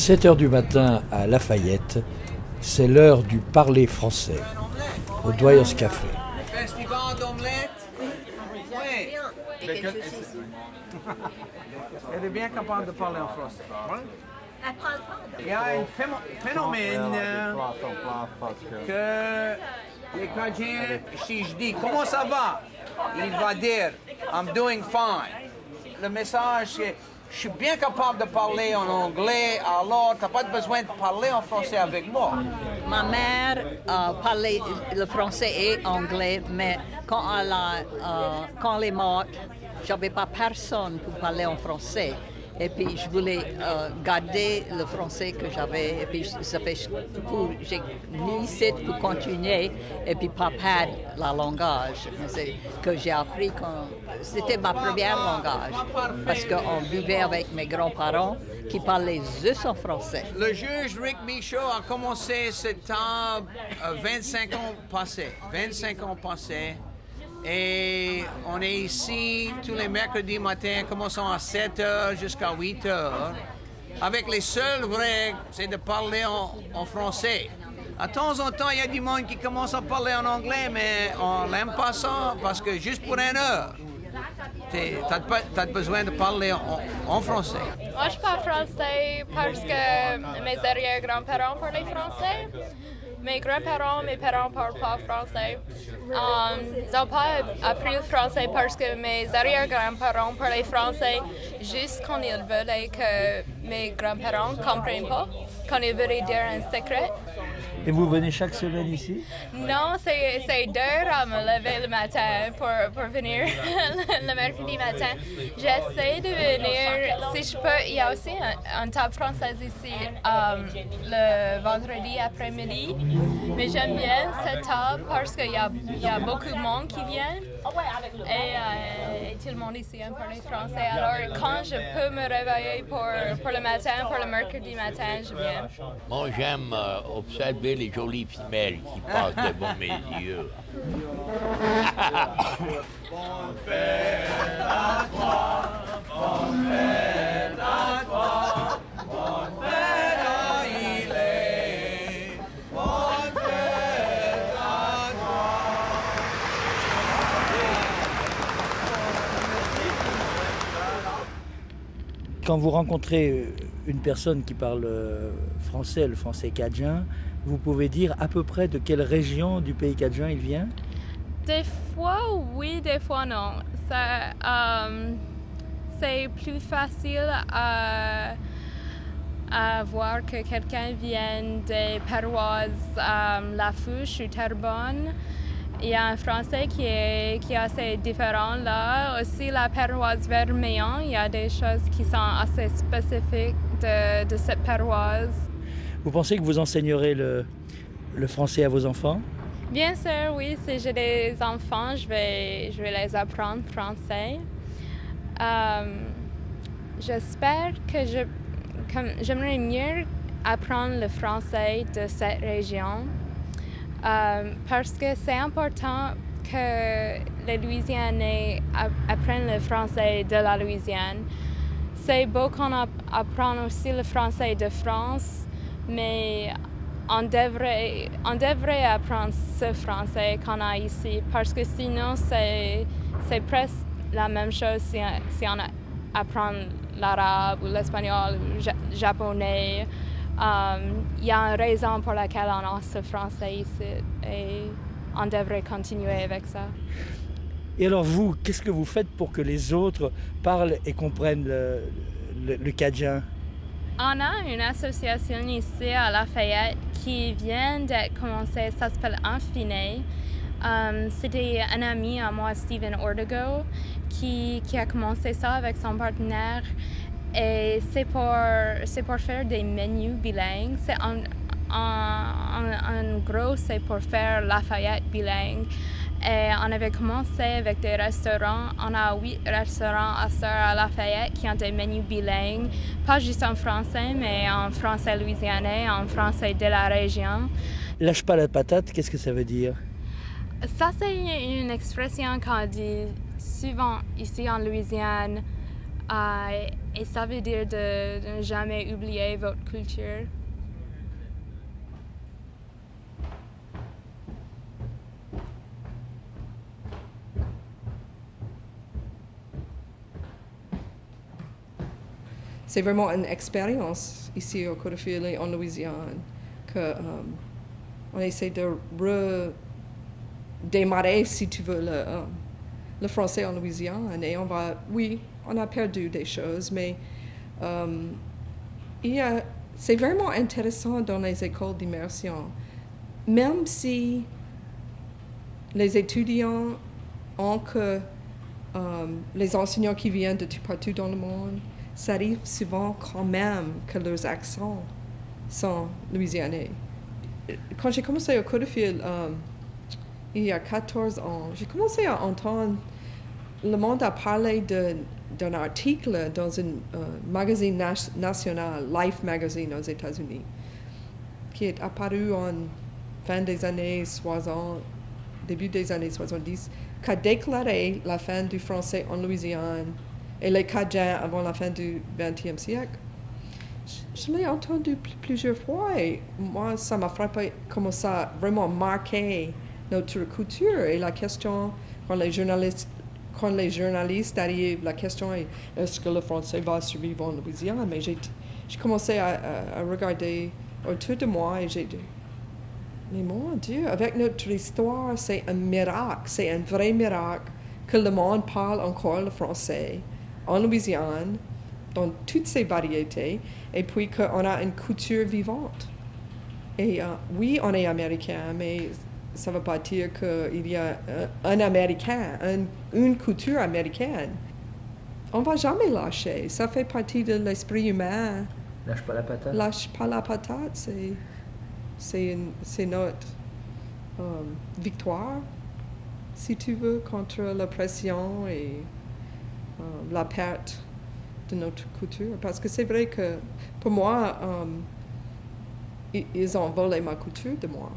7h du matin à Lafayette, c'est l'heure du parler français au Doyos Café. Elle est bien capable de parler en français. Il y a un phénomène que les Canadiens, si je dis comment ça va, il va dire I'm doing fine. Le message c'est je suis bien capable de parler en anglais, alors tu n'as pas besoin de parler en français avec moi. Ma mère parlait le français et anglais, mais quand elle est morte, je n'avais pas personne pour parler en français. Et puis je voulais garder le français que j'avais. Et puis j'ai mis ça pour continuer et puis pas perdre la langage que j'ai appris. C'était ma première langage parce qu'on vivait avec mes grands-parents qui parlaient juste en français. Le juge Rick Michaud a commencé cette table 25 ans passés. 25 ans passés. Et on est ici tous les mercredis matin, commençant à 7h jusqu'à 8h. Avec les seules règles, c'est de parler en français. À temps en temps, il y a du monde qui commence à parler en anglais, mais on n'aime pas ça parce que juste pour une heure, t'as besoin de parler en français. Moi, je parle français parce que mes arrière-grands-parents parlaient français. Mes grands-parents, mes parents parlent pas français. Ils n'ont pas appris le français parce que mes arrière-grands-parents parlaient français juste quand ils voulaient que mes grands-parents ne comprennent pas, quand ils voulaient dire un secret. Et vous venez chaque semaine ici? Non, c'est dur à me lever le matin pour venir le mercredi matin. J'essaie de venir, si je peux. Il y a aussi une table française ici le vendredi après-midi. Mais j'aime bien cette table parce qu'il y a beaucoup de monde qui vient et tout le monde ici aime parler français. Alors quand je peux me réveiller pour le matin, pour le mercredi matin, je viens. Moi j'aime observer les jolies femelles qui passent devant mes yeux. Bonne fête à toi, bonne fête à toi, bonne fête à Ilé, bonne fête à toi. Quand vous rencontrez une personne qui parle français, le français cadien, vous pouvez dire à peu près de quelle région du pays cadien il vient? Des fois oui, des fois non. C'est plus facile à voir que quelqu'un vient des paroisses La Fouche ou Terrebonne. Il y a un français qui est assez différent là. Aussi la paroisse Vermeillon, il y a des choses qui sont assez spécifiques de cette paroisse. Vous pensez que vous enseignerez le français à vos enfants? Bien sûr, oui. Si j'ai des enfants, je vais les apprendre français. J'espère que j'aimerais mieux apprendre le français de cette région parce que c'est important que les Louisianais apprennent le français de la Louisiane. C'est beau qu'on apprenne aussi le français de France, mais on devrait apprendre ce français qu'on a ici parce que sinon c'est presque la même chose si on apprend l'arabe ou l'espagnol ou le japonais. Il y a une raison pour laquelle on a ce français ici et on devrait continuer avec ça. Et alors vous, qu'est-ce que vous faites pour que les autres parlent et comprennent le cadien? On a une association ici à Lafayette qui vient d'être commencée, ça s'appelle Infine. C'était un ami à moi, Steven Ortego, qui a commencé ça avec son partenaire. Et c'est pour faire des menus bilingues. En gros, c'est pour faire Lafayette bilingue. Et on avait commencé avec des restaurants. On a 8 restaurants à Lafayette qui ont des menus bilingues, pas juste en français, mais en français louisianais, en français de la région. Lâche pas la patate, qu'est-ce que ça veut dire? Ça, c'est une expression qu'on dit souvent ici en Louisiane Et ça veut dire de ne jamais oublier votre culture. C'est vraiment une expérience ici au Codofil et en Louisiane qu'on essaie de redémarrer, si tu veux, le français en Louisiane. Et on va, oui, on a perdu des choses, mais c'est vraiment intéressant dans les écoles d'immersion. Même si les étudiants ont que les enseignants qui viennent de partout dans le monde, ça arrive souvent quand même que leurs accents sont louisianais. Quand j'ai commencé au Codofil il y a 14 ans, j'ai commencé à entendre le monde a parlé d'un article dans un magazine national, Life Magazine aux États-Unis, qui est apparu en fin des années 60, début des années 70, qui a déclaré la fin du français en Louisiane et les Cajuns avant la fin du XXe siècle. Je l'ai entendu plusieurs fois et moi, ça m'a frappé comment ça a vraiment marqué notre culture. Et la question, quand les journalistes arrivent, la question est, est-ce que le français va survivre en Louisiane? Mais j'ai commencé à regarder autour de moi et j'ai dit, mais mon Dieu, avec notre histoire, c'est un miracle, c'est un vrai miracle que le monde parle encore le français en Louisiane, dans toutes ses variétés, et puis qu'on a une culture vivante. Et oui, on est américain, mais ça ne veut pas dire qu'il y a un américain, une culture américaine. On ne va jamais lâcher, ça fait partie de l'esprit humain. Lâche pas la patate. Lâche pas la patate, c'est notre victoire, si tu veux, contre la pression et la perte de notre culture. Parce que c'est vrai que, pour moi, ils ont volé ma culture de moi.